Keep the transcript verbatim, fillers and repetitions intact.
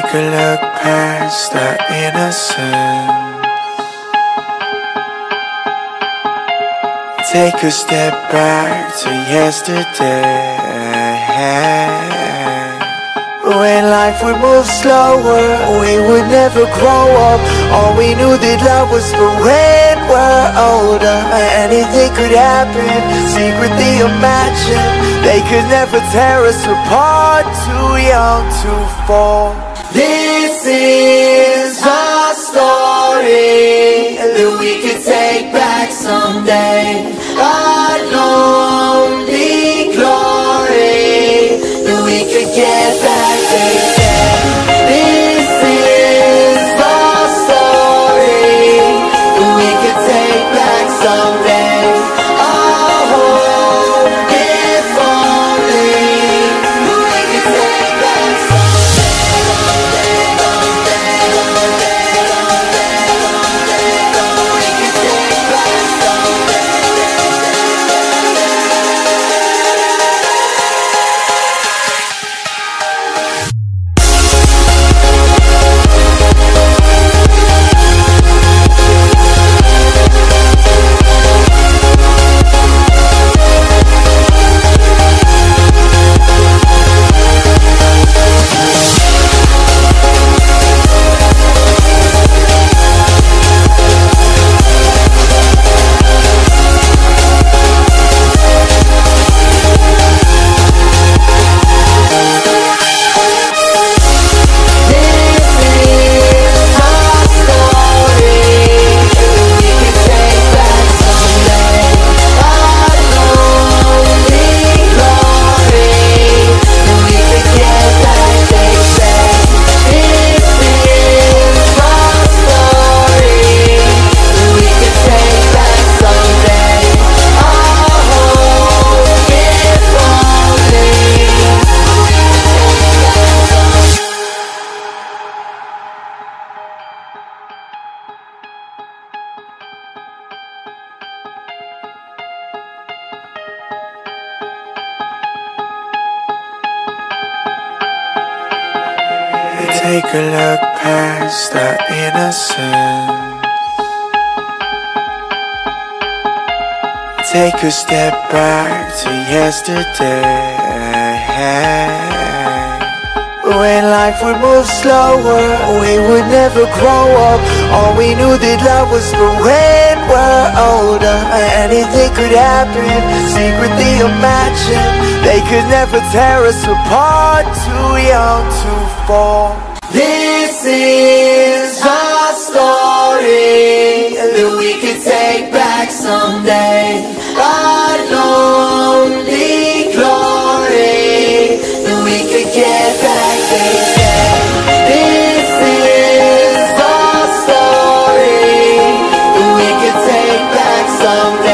take a look past our innocence. Take a step back to yesterday, when life would move slower. We would never grow up. All we knew that love was for when we're older. Anything could happen, secretly imagine. They could never tear us apart, too young to fall. This is our story that we could take back someday. Our lonely glory that we could get back. Take a look past our innocence. Take a step back to yesterday, when life would move slower. We would never grow up. All we knew that love was for when we're older. Anything could happen, secretly imagine. They could never tear us apart, too young to. This is our story that we could take back someday. Our lonely glory that we could get back. This is our story that we could take back someday.